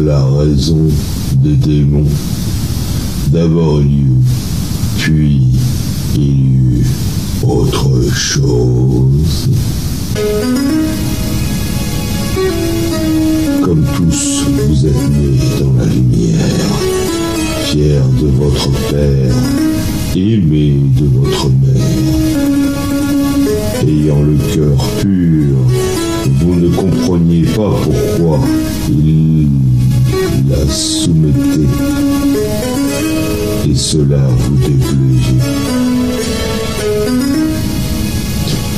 la raison des démons, d'abord Dieu, puis il y eut autre chose. Comme tous, vous êtes nés dans la lumière, fiers de votre père, aimés de votre mère. Ayant le cœur pur, vous ne compreniez pas pourquoi il la soumettait. Et cela vous déplaisait.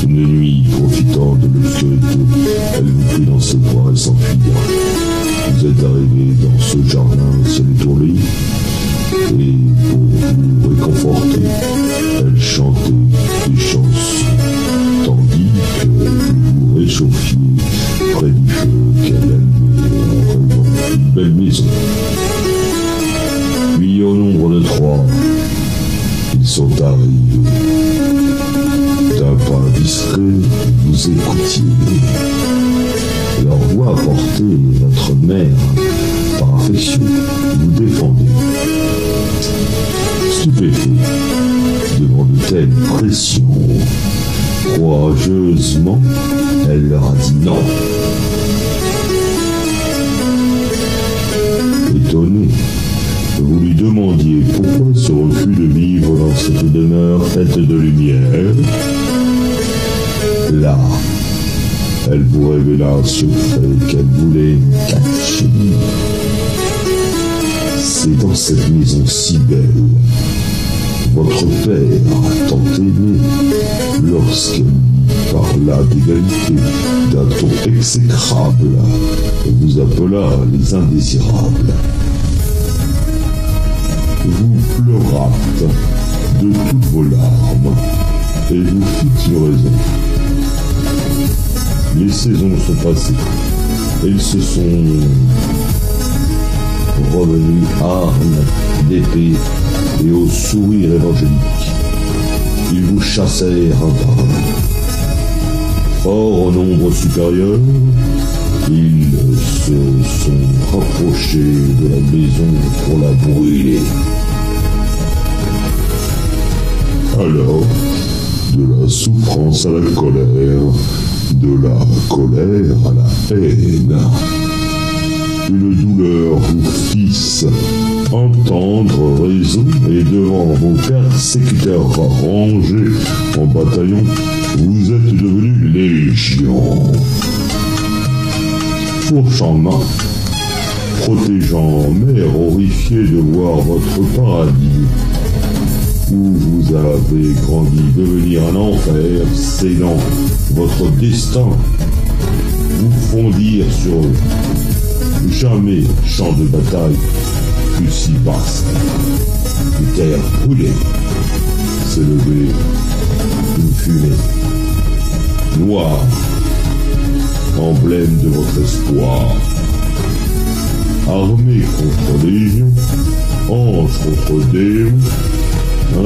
Une nuit, profitant de l'obscurité, elle vous prit dans ses bras et s'enfuit. Vous êtes arrivé dans ce jardin, c'est l'étourdi. Et pour vous réconforter, elle chantait des chansons, tandis que vous vous réchauffiez près du feu qu'elle allumait en relevant une belle maison. Puis au nombre de trois, ils sont arrivés. D'un pas distrait, vous écoutiez. Leur voix portée, votre mère, par affection, vous défendait. Stupéfait devant de telles pressions, courageusement, elle leur a dit non. Étonné, vous lui demandiez pourquoi ce refus de vivre dans cette demeure faite de lumière. Là, elle vous révéla un secret qu'elle voulait cacher. C'est dans cette maison si belle, votre père, tant aimé, lorsqu'elle parla d'égalité, d'un ton exécrable, vous appela les indésirables. Vous pleurâtes de toutes vos larmes, et vous fûtes raison. Les saisons sont passées, et ils se sont revenus armes d'épée et au sourire évangélique. Ils vous chassèrent un par un. Fort au nombre supérieur, ils se sont rapprochés de la maison pour la brûler. Alors, de la souffrance à la colère, de la colère à la haine, une douleur vous fisse entendre raison, et devant vos persécuteurs rangés en bataillon, vous êtes devenus légions. Fourchant main, protégeant mère horrifiée de voir votre paradis, où vous avez grandi devenir un enfer, scellant votre destin, vous fondirent sur eux. Jamais champ de bataille fut si vaste. Une terre brûlée s'élevait, une fumée noire, emblème de votre espoir. Armée contre légion, ange contre démon,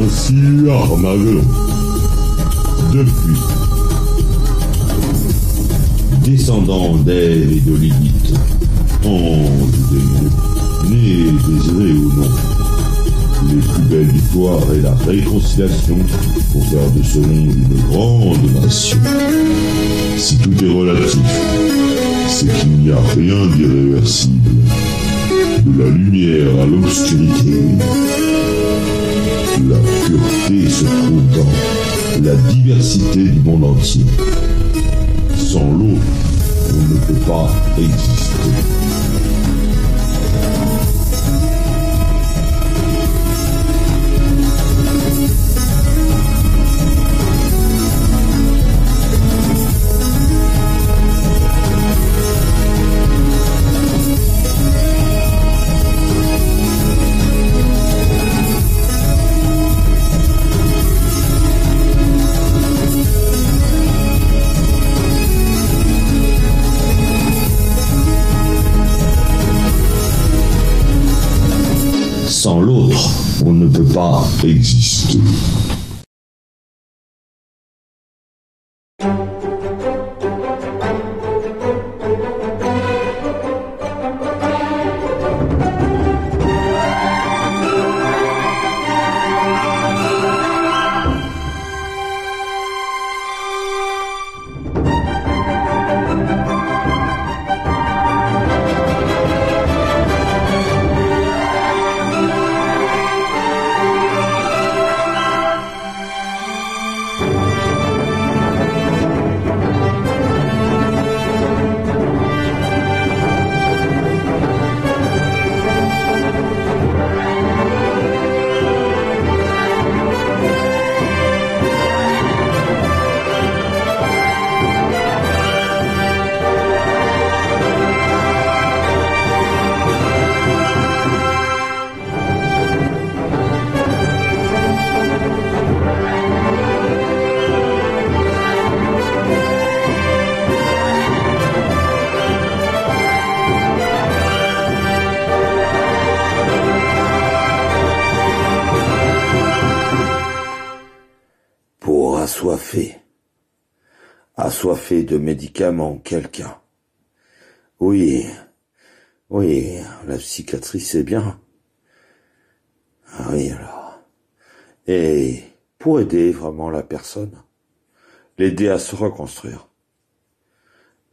ainsi Armageddon. Depuis, descendant d'Ève et de Lilith, ange ou démon, né désiré ou non, les plus belles victoires et la réconciliation pour faire de ce monde une grande nation. Si tout est relatif, c'est qu'il n'y a rien d'irréversible, de la lumière à l'obscurité. La pureté se trouve dans la diversité du monde entier. Sans l'eau, on ne peut pas exister. Sans l'autre, on ne peut pas exister. assoiffé de médicaments, quelqu'un. Oui, la psychiatrie, c'est bien. Ah oui, alors. Et pour aider vraiment la personne, l'aider à se reconstruire,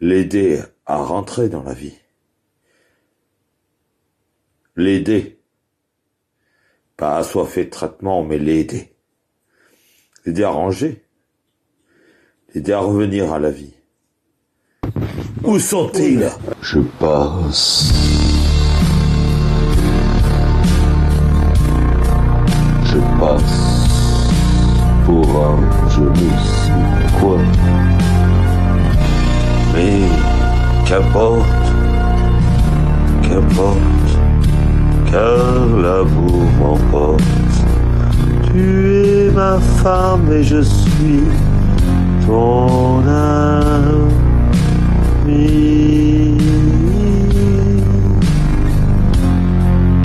l'aider à rentrer dans la vie, l'aider, pas assoiffé de traitement, mais l'aider, l'aider à ranger, l'aider à revenir à la vie. Où sont-ils? Je passe. Je passe pour un je ne sais quoi. Mais qu'importe, car l'amour m'emporte. Tu es ma femme et je suis ton âme.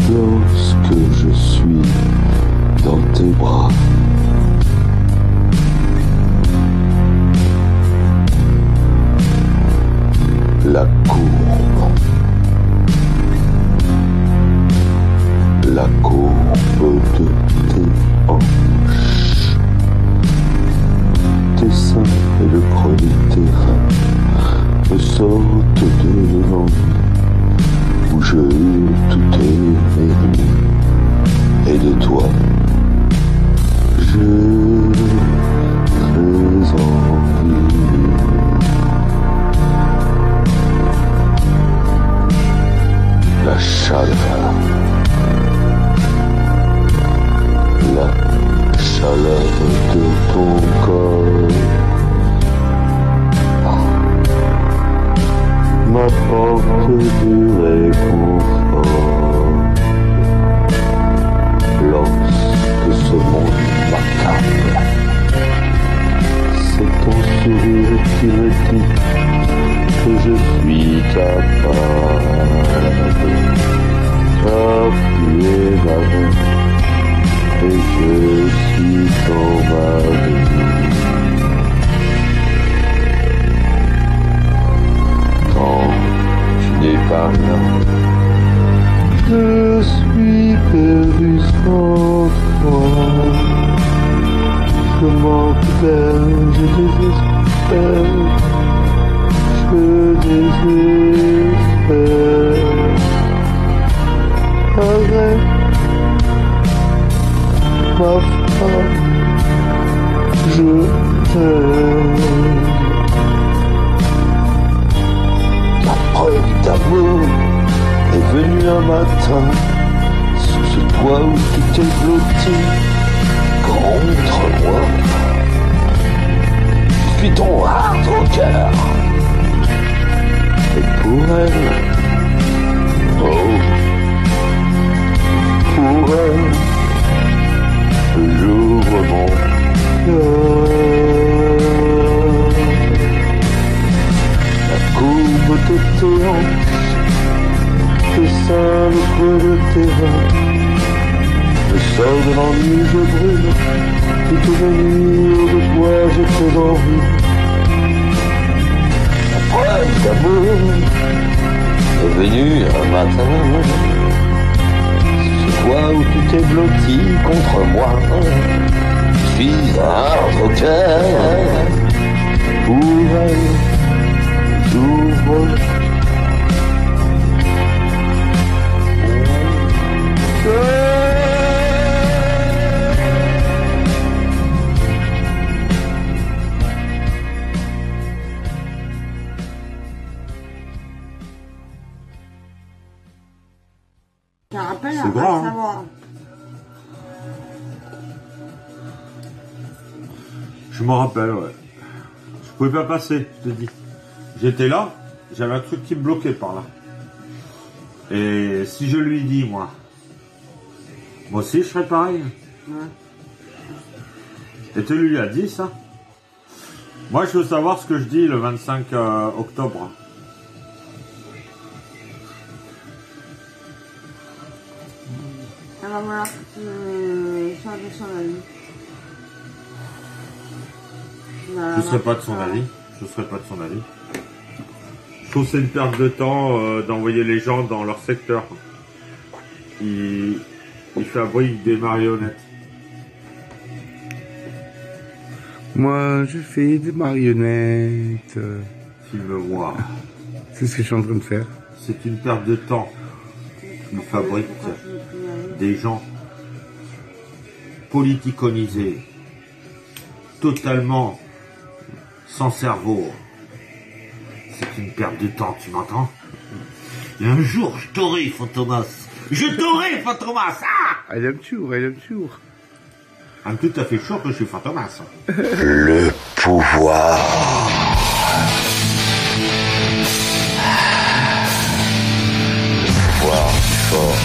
Lorsque je suis dans tes bras, la courbe de tes hanches, tes seins et le creux de tes reins me sortent de l'ennui où je hurle toutes mes nuits, et de toi je très envie. La chaleur, de ton corps m'apporte du réconfort. Lorsque ce monde m'accable, c'est ton sourire qui me dit que je suis capable. Tu es ma vie et je suis ton mari. Je suis perdu sans toi. Je manque d'elle, je désespère. Arrête, ma femme, je t'aime. L'amour est venu un matin sous ce toit où tu t'es blotti contre moi. Je suis ton hard-rocker. Et pour elle, j'ouvre mon cœur. La courbe de tes hanches, le sein, le creux de tes reins, le sol de l'ennui, je brûle toutes les nuits de toi j'ai très envie. La preuve d'amour est venue un matin ce soir où tu t'es blotti contre moi. Je suis un hard-rocker. Pour elle, j'ouvre c'est grave, hein. Je m'en rappelle, ouais. Je pouvais pas passer, je te dis. J'étais là, j'avais un truc qui me bloquait par là. Et si je lui dis, moi aussi je serais pareil. Ouais. Et tu lui as dit ça? Moi je veux savoir ce que je dis le 25 octobre. Alors voilà, l'histoire de son ami. Je ne serais pas de son avis. Je serais pas de son avis. Je trouve que c'est une perte de temps d'envoyer les gens dans leur secteur. Ils fabriquent des marionnettes. Moi, je fais des marionnettes. Tu me vois. C'est ce que je suis en train de faire. C'est une perte de temps. Ils fabriquent des gens politiconisés, totalement sans cerveau. C'est une perte de temps, tu m'entends? Et un jour, je t'aurai, Fantomas. Je t'aurai, Fantomas. Ah, I am sure, I am sure. I'm tout à fait sûr que je suis Fantomas. Le pouvoir. Le pouvoir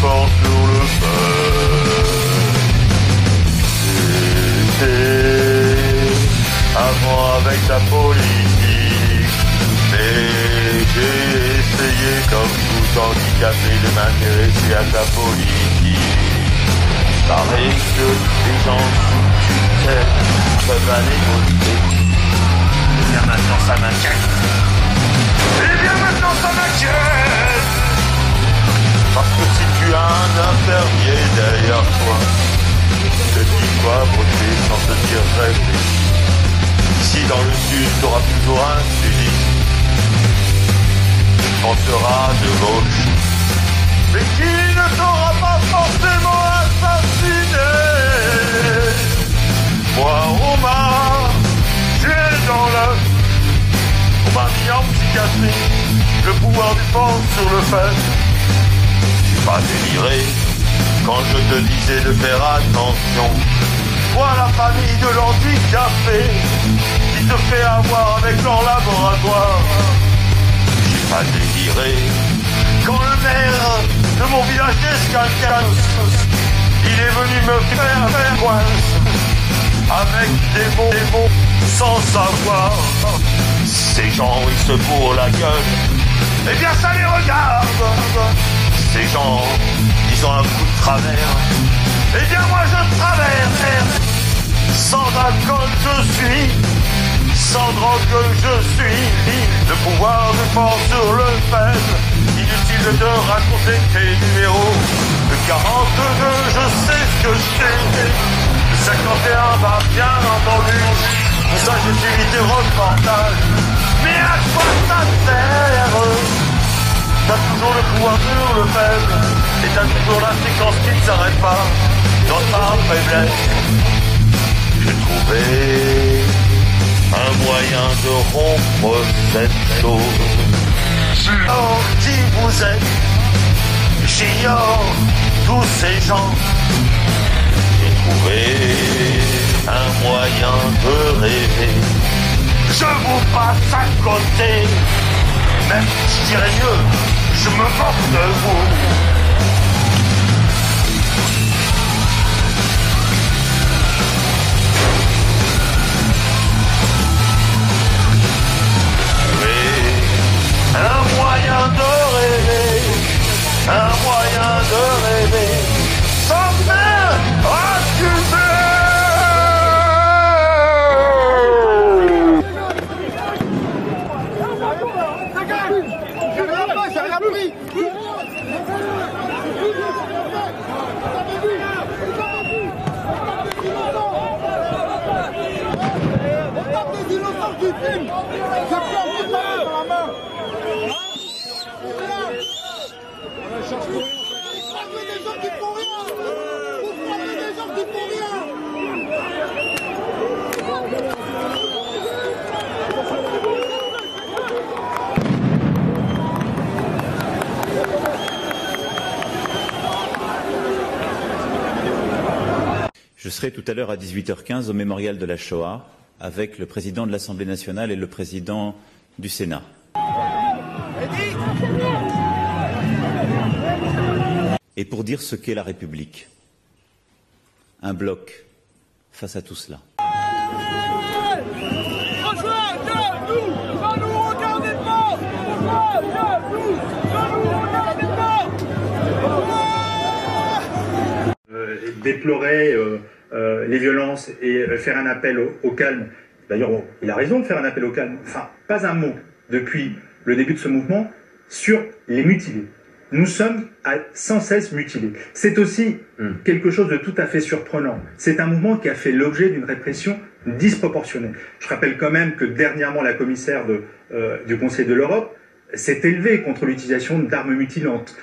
fort sur le fer. serai tout à l'heure à 18h15 au mémorial de la Shoah avec le président de l'Assemblée nationale et le président du Sénat. Et pour dire ce qu'est la République. Un bloc face à tout cela. Déplorer les violences et faire un appel au calme. D'ailleurs, bon, il a raison de faire un appel au calme. Enfin, pas un mot depuis le début de ce mouvement sur les mutilés. Nous sommes sans cesse mutilés. C'est aussi quelque chose de tout à fait surprenant. C'est un mouvement qui a fait l'objet d'une répression disproportionnée. Je rappelle quand même que dernièrement, la commissaire du Conseil de l'Europe s'est élevée contre l'utilisation d'armes mutilantes.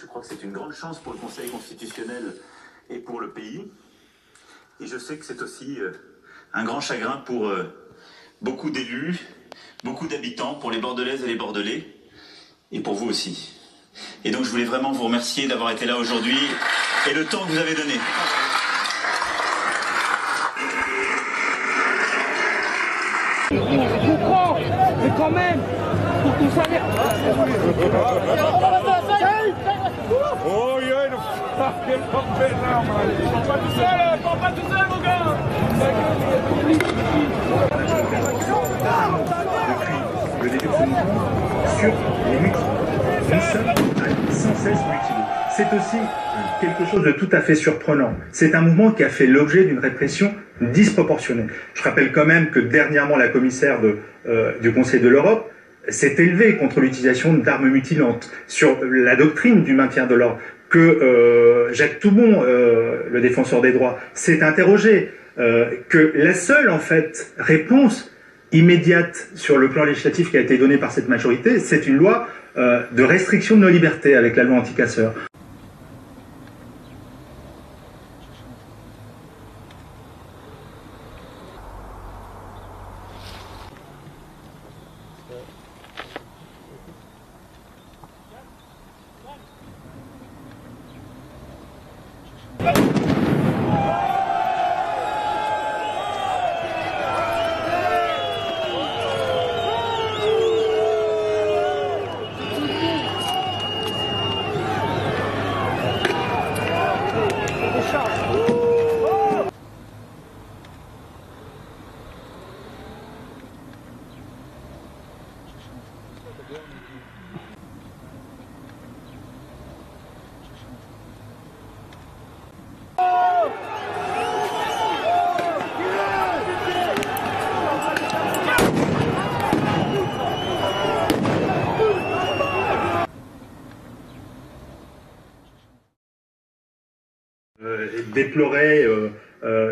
Je crois que c'est une grande chance pour le Conseil constitutionnel et pour le pays. Et je sais que c'est aussi un grand chagrin pour beaucoup d'élus, beaucoup d'habitants, pour les Bordelaises et les Bordelais, et pour vous aussi. Et donc je voulais vraiment vous remercier d'avoir été là aujourd'hui et le temps que vous avez donné. Je comprends, mais quand même, pour tout ça... Oh yeah, quel bordel là, on va pas tout seul, on pas tout seul mon gars. Depuis le début de ce mouvement, sur les mutilations, nous sommes sans cesse mutilés. C'est aussi quelque chose de tout à fait surprenant. C'est un mouvement qui a fait l'objet d'une répression disproportionnée. Je rappelle quand même que dernièrement la commissaire du Conseil de l'Europe s'est élevé contre l'utilisation d'armes mutilantes, sur la doctrine du maintien de l'ordre, que Jacques Toubon, le défenseur des droits, s'est interrogé, que la seule en fait réponse immédiate sur le plan législatif qui a été donnée par cette majorité, c'est une loi de restriction de nos libertés avec la loi anticasseurs. Déplorer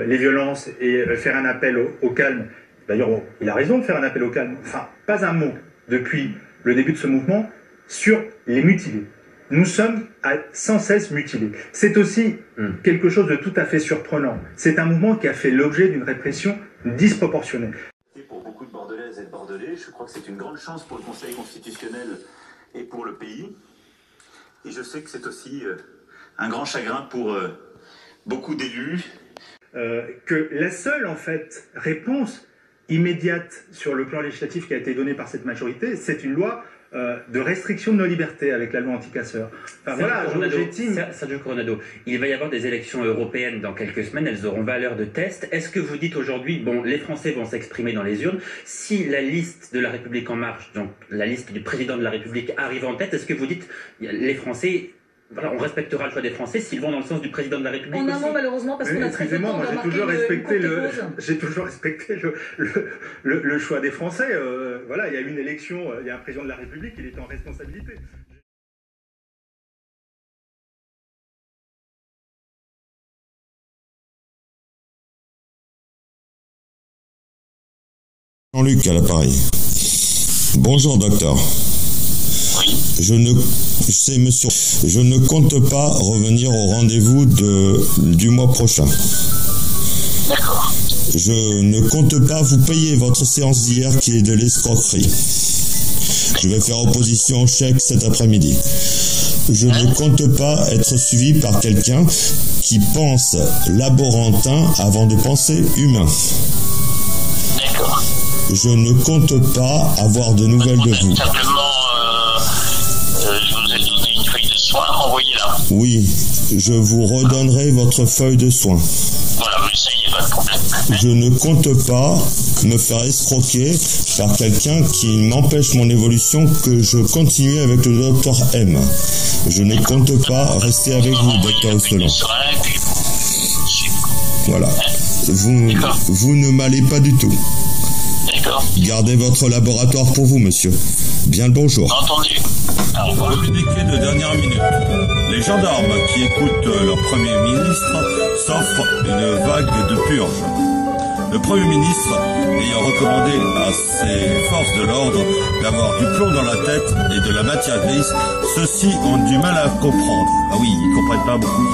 les violences et faire un appel au calme. D'ailleurs, bon, il a raison de faire un appel au calme. Enfin, pas un mot depuis le début de ce mouvement sur les mutilés. Nous sommes sans cesse mutilés. C'est aussi quelque chose de tout à fait surprenant. C'est un mouvement qui a fait l'objet d'une répression disproportionnée. Pour beaucoup de Bordelaises et de Bordelais, je crois que c'est une grande chance pour le Conseil constitutionnel et pour le pays. Et je sais que c'est aussi un grand chagrin pour... beaucoup d'élus, que la seule en fait réponse immédiate sur le plan législatif qui a été donnée par cette majorité, c'est une loi de restriction de nos libertés avec la loi anticasseurs. Enfin, voilà, Sergio Coronado, il va y avoir des élections européennes dans quelques semaines, elles auront valeur de test. Est-ce que vous dites aujourd'hui, bon, les Français vont s'exprimer dans les urnes, si la liste de la République en marche, donc la liste du président de la République arrive en tête, est-ce que vous dites, les Français... Voilà, on respectera le choix des Français s'ils vont dans le sens du président de la République. En amont, malheureusement, parce qu'on a très peu de temps. Excusez-moi, j'ai toujours respecté le choix des Français. Voilà, il y a une élection, il y a un président de la République, il est en responsabilité. Jean-Luc à l'appareil. Bonjour, docteur. Je ne compte pas revenir au rendez-vous du mois prochain. D'accord. Je ne compte pas vous payer votre séance d'hier qui est de l'escroquerie. Je vais faire opposition au chèque cet après-midi. Je ne compte pas être suivi par quelqu'un qui pense laborantin avant de penser humain. D'accord. Je ne compte pas avoir de nouvelles de vous. Je vous ai donné une feuille de soins, envoyez-la. Oui, je vous redonnerai votre feuille de soins. Voilà, mais ça y est, pas de problème. Je ne compte pas me faire escroquer par quelqu'un qui m'empêche mon évolution que je continue avec le docteur M. Je ne compte pas rester avec vous, docteur Estelon. Voilà. Vous ne m'allez pas du tout. D'accord. Gardez votre laboratoire pour vous, monsieur. Bien le bonjour. Entendu. Communiqué de dernière minute. Les gendarmes qui écoutent leur Premier ministre s'offrent une vague de purge. Le Premier ministre ayant recommandé à ses forces de l'ordre d'avoir du plomb dans la tête et de la matière grise, ceux-ci ont du mal à comprendre. Ah oui, ils ne comprennent pas beaucoup.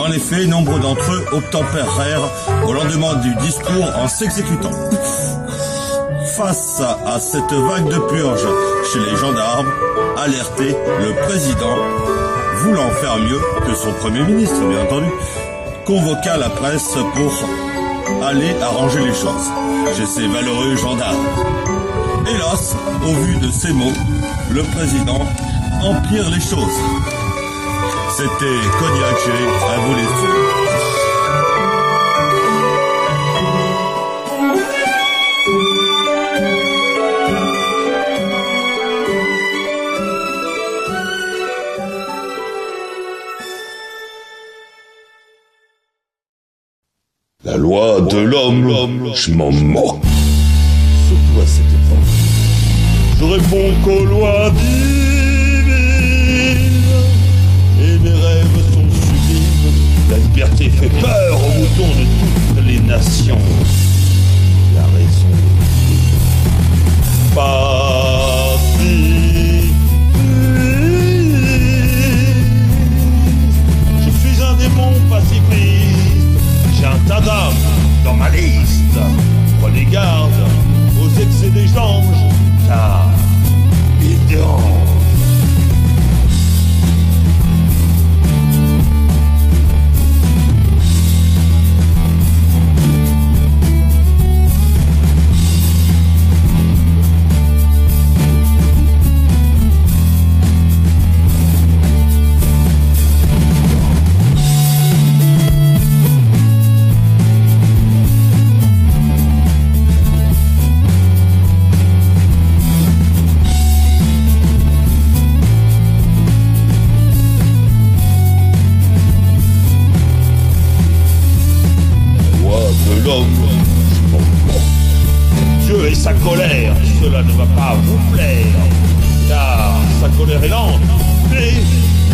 En effet, nombre d'entre eux obtempérèrent au lendemain du discours en s'exécutant. Face à cette vague de purge chez les gendarmes, alerté, le président, voulant faire mieux que son Premier ministre, bien entendu, convoqua la presse pour aller arranger les choses chez ces valeureux gendarmes. Hélas, au vu de ces mots, le président empire les choses. C'était Kodiak-Chéry, à vous les yeux. La loi de l'homme, je m'en moque. Surtout à cette époque. Je réponds qu'aux lois divines, et mes rêves sont sublimes. La liberté fait peur aux moutons de toutes les nations. La raison est partie. Je suis un démon pacifiste. J'ai un tas d'âmes dans ma liste. Prenez garde aux excès des anges, car ils dérangent. Sa colère, cela ne va pas vous plaire, car sa colère est lente et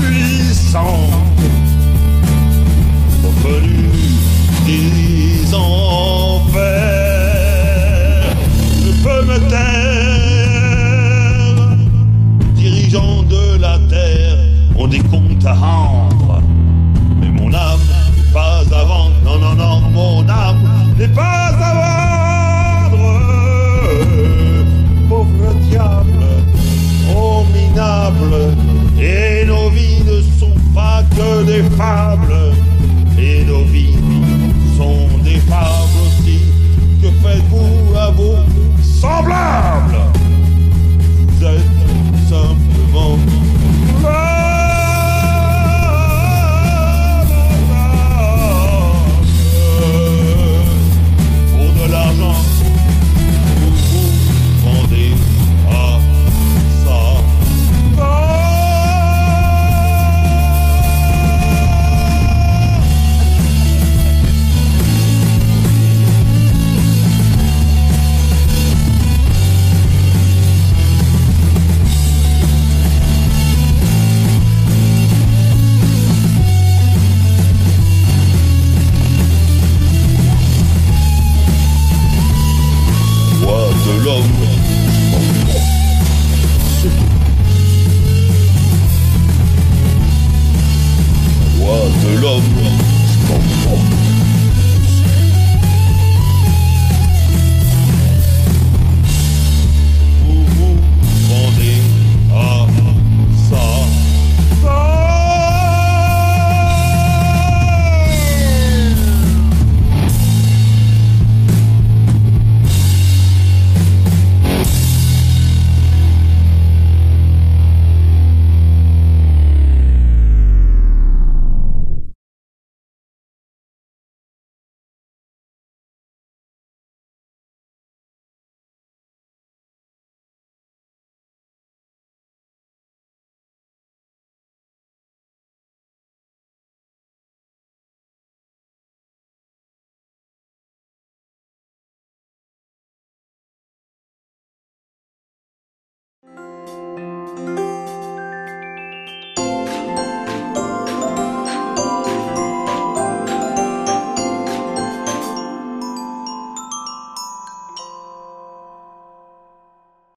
puissante. Revenu des enfers, je peux me taire. Dirigeant de la terre, ont des comptes à rendre, mais mon âme n'est pas à vendre. Non, non, non, mon âme n'est pas à vendre. Pauvre diable, ô minable, et nos vies ne sont pas que des fables, et nos vies sont des fables aussi. Que faites-vous à vos semblables? Vous êtes simplement valables. Pour de l'argent, l'homme, c'est tout. de l'homme.